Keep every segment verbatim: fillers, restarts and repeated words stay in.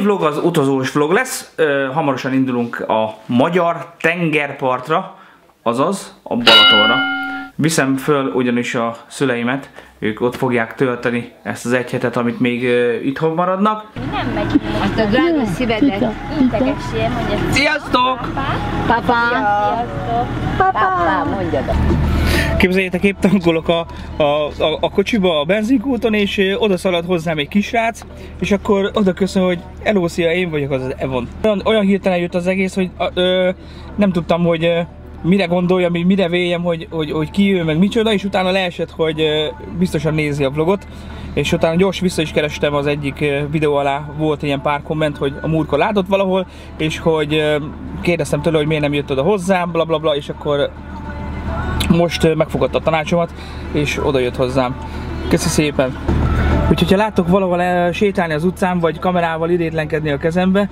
mai vlog az utazós vlog lesz, Ö, hamarosan indulunk a magyar tengerpartra, azaz a Balatonra. Viszem föl ugyanis a szüleimet, ők ott fogják tölteni ezt az egy hetet, amit még ö, itthon maradnak. Nem megyünk. Azt a drága szívedet integessél, mondjad. Sziasztok! Papa! Sziasztok! Papa! Mondjad! Képzeljétek, épp tankolok a, a, a, a kocsiba a benzinkúton, és oda szalad hozzám egy kisrác, és akkor oda köszön, hogy hello, szia, én vagyok, az az Evon. Olyan, olyan hirtelen jött az egész, hogy ö, nem tudtam, hogy ö, mire gondoljam, mire véljem, hogy, hogy, hogy ki jön, meg micsoda, és utána leesett, hogy biztosan nézi a vlogot, és utána gyors vissza is kerestem az egyik videó alá, volt ilyen pár komment, hogy a Murka látott valahol, és hogy kérdeztem tőle, hogy miért nem jött oda hozzám, blablabla, bla, bla, és akkor most megfogadta a tanácsomat, és oda jött hozzám. Köszi szépen! Úgyhogy ha láttok valahol sétálni az utcán, vagy kamerával idétlenkedni a kezembe,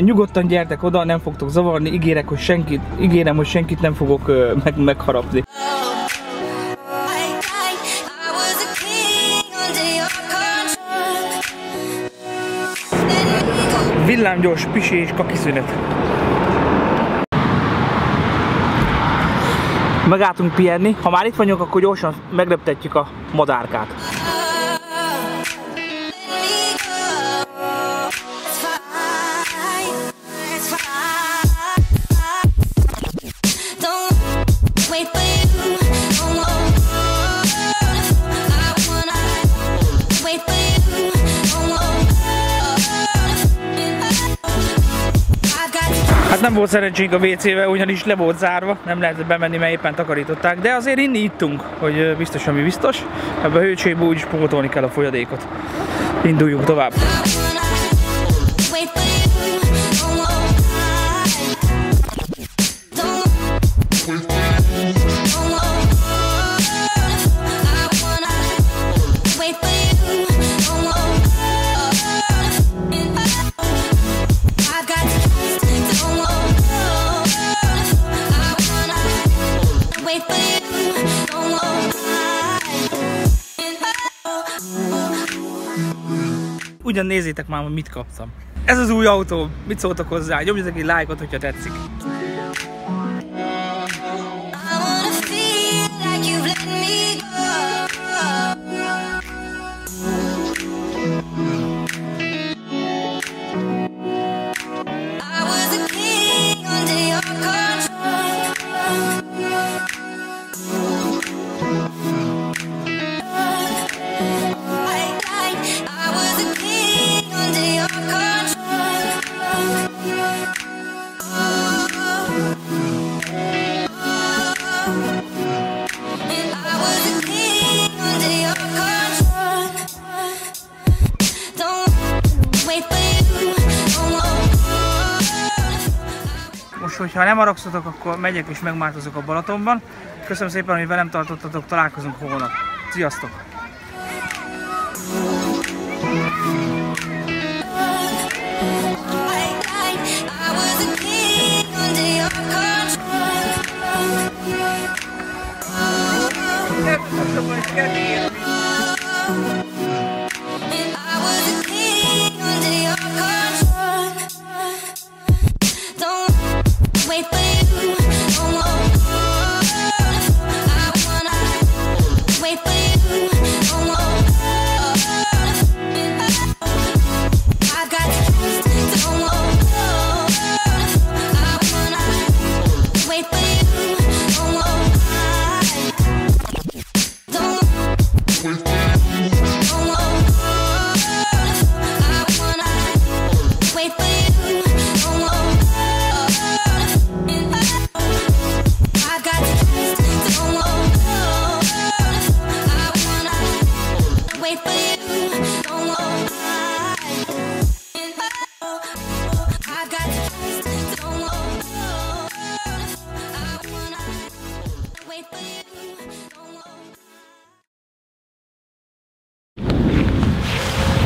nyugodtan gyertek oda, nem fogtok zavarni, ígérek, hogy senkit, ígérem, hogy senkit nem fogok meg megharapni. Villámgyors pisi és kakiszünet. Megálltunk pihenni, ha már itt vagyunk, akkor gyorsan megreptetjük a madárkát. Hát nem volt szerencsénk a vé cével, ugyanis le volt zárva, nem lehetett bemenni, mert éppen takarították, de azért inni ittunk, hogy biztos, ami biztos. Ebben a hőségben úgyis pótolni kell a folyadékot. Induljunk tovább. Ugyan nézzétek már, hogy mit kaptam. Ez az új autó, mit szóltak hozzá? Nyomjatok egy lájkot, hogyha tetszik. Ha nem haragszotok, akkor megyek és megmátozok a Balatonban. Köszönöm szépen, hogy velem tartottatok, találkozunk holnap. Sziasztok!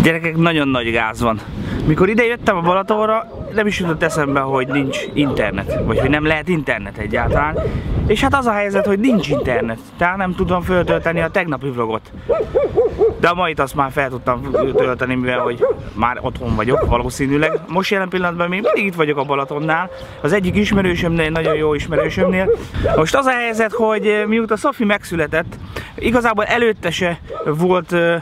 Gyerekek, nagyon nagy gáz van. Mikor ide jöttem a Balatonra, nem is jutott eszembe, hogy nincs internet, vagy hogy nem lehet internet egyáltalán. És hát az a helyzet, hogy nincs internet, tehát nem tudom föltölteni a tegnapi vlogot. De a mait azt már fel tudtam tölteni, mivel hogy már otthon vagyok valószínűleg. Most jelen pillanatban még mindig itt vagyok a Balatonnál, az egyik ismerősömnél, egy nagyon jó ismerősömnél. Most az a helyzet, hogy mióta Sophie megszületett, igazából előtte se volt ö,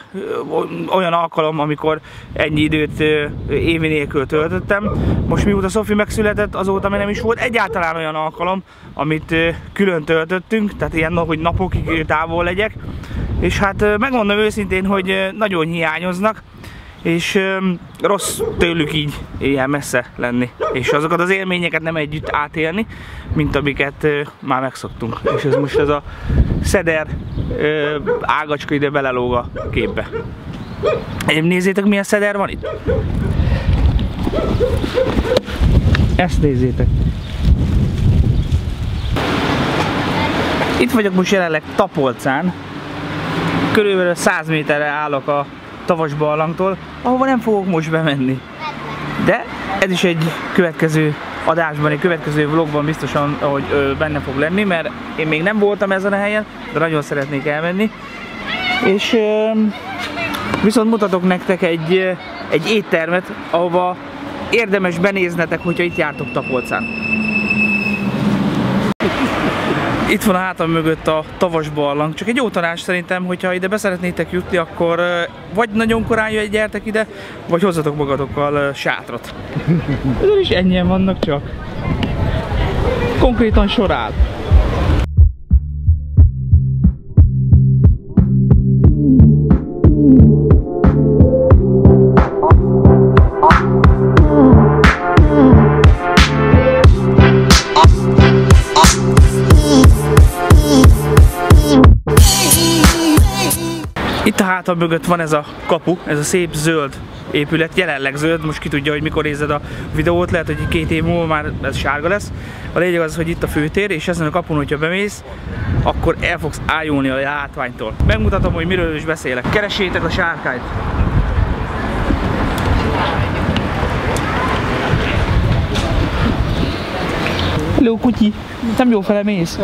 olyan alkalom, amikor ennyi időt ö, Évi nélkül töltöttem. Most mióta Sophie megszületett, azóta még nem is volt egyáltalán olyan alkalom, amit ö, külön töltöttünk, tehát ilyen, hogy napokig távol legyek. És hát megmondom őszintén, hogy nagyon hiányoznak, és rossz tőlük így ilyen messze lenni, és azokat az élményeket nem együtt átélni, mint amiket már megszoktunk. És ez most ez a szeder ágacska ide belelóg a képbe. Egyébként nézzétek, milyen szeder van itt. Ezt nézzétek. Itt vagyok most jelenleg Tapolcán. Körülbelül száz méterre állok a Tavas-barlangtól, ahova nem fogok most bemenni. De ez is egy következő adásban, egy következő vlogban biztosan, hogy benne fog lenni, mert én még nem voltam ezen a helyen, de nagyon szeretnék elmenni. És viszont mutatok nektek egy, egy éttermet, ahova érdemes benéznetek, hogyha itt jártok Tapolcán. Itt van a hátam mögött a Tavas-barlang. Csak egy jó tanács szerintem, hogyha ide beszeretnétek jutni, akkor vagy nagyon korán gyertek ide, vagy hozzatok magatokkal sátrat. Ezzel is ennyien vannak csak. Konkrétan sor áll. Itt a hátam mögött van ez a kapu, ez a szép zöld épület, jelenleg zöld, most ki tudja, hogy mikor nézed a videót, lehet, hogy két év múlva már ez sárga lesz. A lényeg az, hogy itt a főtér, és ezen a kapun, hogyha bemész, akkor el fogsz ájulni a látványtól. Megmutatom, hogy miről is beszélek. Keresétek a sárkányt! Hello, kutyi! Nem jó fele mész?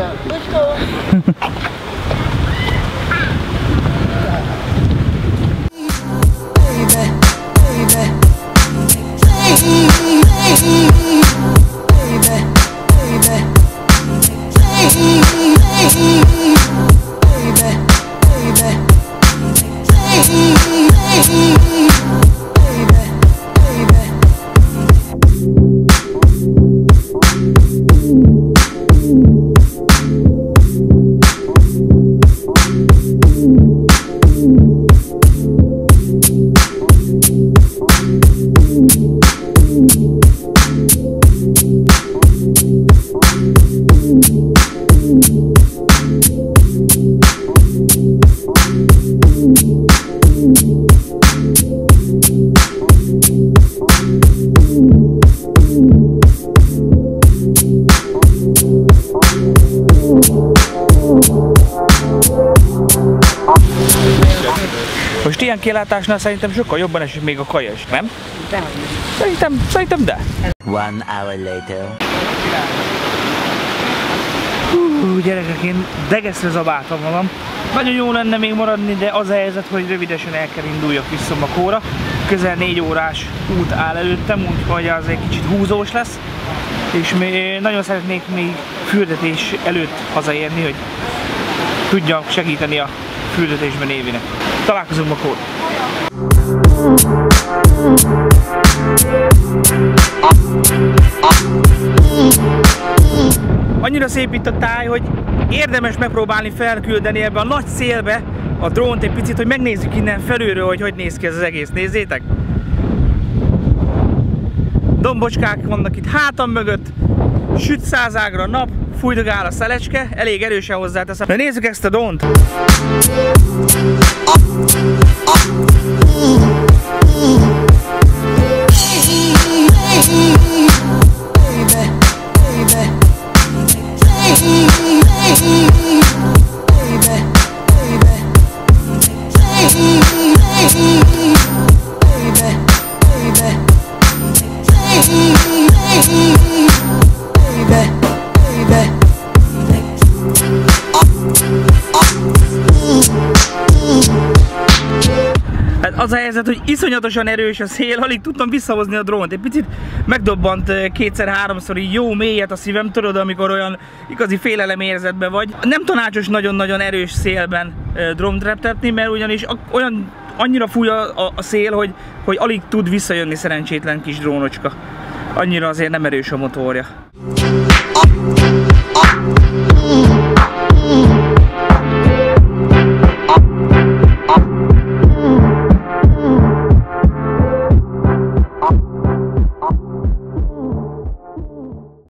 Most ilyen kilátásnál szerintem sokkal jobban esik még a kaja is, nem? De. Szerintem, szerintem de. One hour later. Hú, gyerekek, én degeszre zabáltam magam. Nagyon jó lenne még maradni, de az a helyzet, hogy rövidesen el kell induljak vissza Makóra. Közel négy órás út áll előttem, úgyhogy az egy kicsit húzós lesz. És nagyon szeretnék még fürdetés előtt hazaérni, hogy tudjam segíteni a küldetésben Évinek. Találkozunk Makón! Annyira szép itt a táj, hogy érdemes megpróbálni felküldeni ebbe a nagy szélbe a drónt egy picit, hogy megnézzük innen felülről, hogy hogy néz ki ez az egész. Nézzétek! Dombocskák vannak itt hátam mögött, süt százágra a nap, fújdogál a szelecske, elég erősen hozzáteszem. Na nézzük ezt a drónt! We'll be right back. Az a helyzet, hogy iszonyatosan erős a szél, alig tudtam visszahozni a drónt. Egy picit megdobbant kétszer-háromszor így jó mélyet a szívem, tudod, amikor olyan igazi félelemérzetben vagy. Nem tanácsos nagyon-nagyon erős szélben drónt reptetni, mert ugyanis olyan annyira fúj a, a szél, hogy, hogy alig tud visszajönni szerencsétlen kis drónocska. Annyira azért nem erős a motorja.